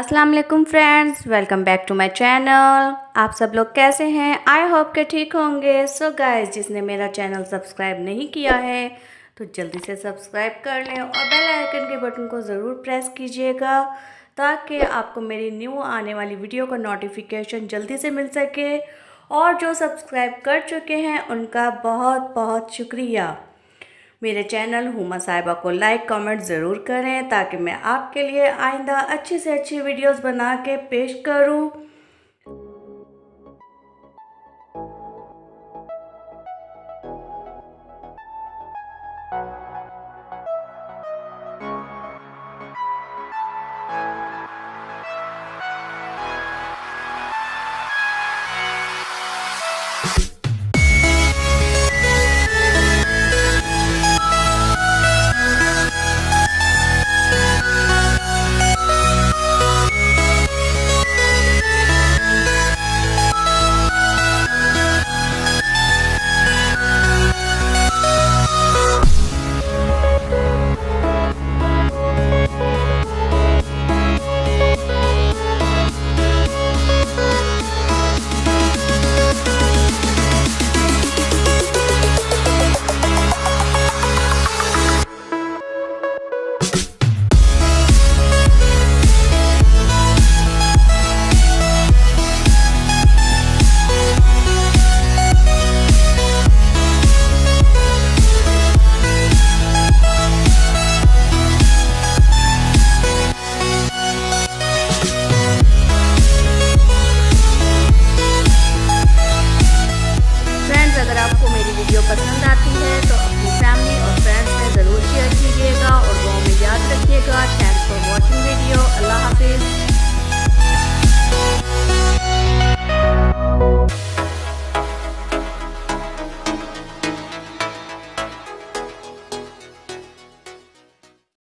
अस्सलाम वालेकुम friends, welcome back to my channel. आप सब लोग कैसे हैं? आई होप के ठीक होंगे। सो गाइस, जिसने मेरा चैनल सब्सक्राइब नहीं किया है तो जल्दी से सब्सक्राइब कर लें और बेल आइकन के बटन को ज़रूर प्रेस कीजिएगा ताकि आपको मेरी न्यू आने वाली वीडियो का नोटिफिकेशन जल्दी से मिल सके। और जो सब्सक्राइब कर चुके हैं उनका बहुत बहुत शुक्रिया। मेरे चैनल हुमा साहिबा को लाइक कमेंट ज़रूर करें ताकि मैं आपके लिए आइंदा अच्छी से अच्छी वीडियोस बना के पेश करूं।